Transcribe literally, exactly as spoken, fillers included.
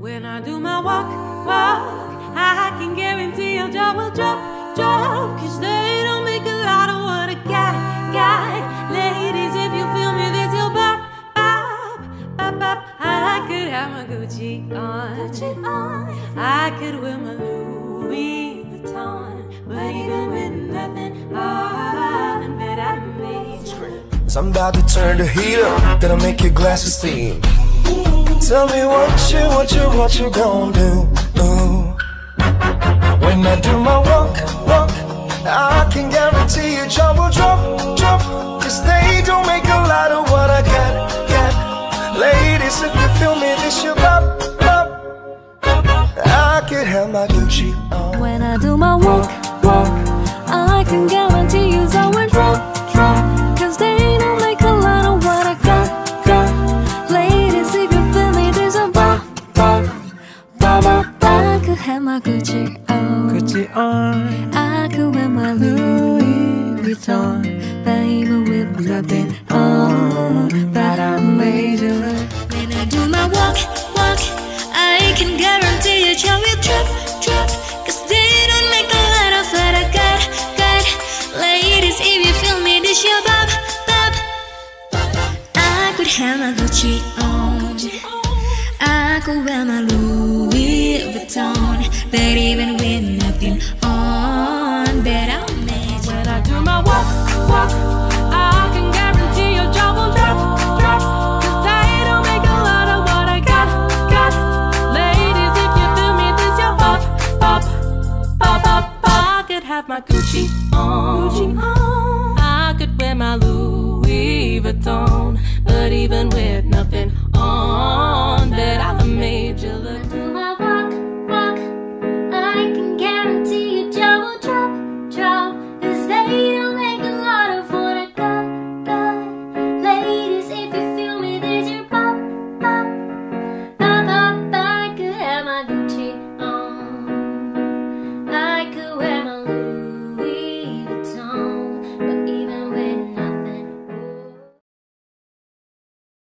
When I do my walk, walk, I can guarantee your jaw will drop, drop. Cause they don't make a lot of what I got, got. Ladies, if you feel me, this will bop, bop, bop, bop. I could have my Gucci on, Gucci on. I could wear my Louis Vuitton, but even with nothing on, bet I made you. Cause I'm about to turn the heat up, that'll make your glasses steam. Tell me what you, what you, what you gon' do. Ooh. When I do my walk, walk, I can guarantee your jaw will drop, drop. Cause they don't make a lot of what I got, got. Ladies, if you feel me, this your bop, bop. I could have my Gucci on. When I do my walk, walk, I can guarantee your jaw will drop, drop. Cause they don't make a lot of what I got, got. Ladies, if you feel me, this your bop, bop, bop, bop. I could have my Gucci on, Gucci on. I could wear my Louis Vuitton, but even with nothing on, but I made you look. When I do my walk, walk, I can guarantee your jaw will drop, drop. Cause they don't make a lot of what I got, got. Ladies, if you feel me, this your bop, bop. I could have my Gucci on, I could wear my Louis Vuitton, but even with nothing on, bet I'll make you. When I do my walk, walk, I can guarantee your jaw will drop, drop. Cause they don't make a lot of what I got, got. Ladies, if you feel me, this your pop, pop, pop, pop, pop. I could have my Gucci on, Gucci on. I could wear my Louis Vuitton, but even with nothing on, bet I'll make you.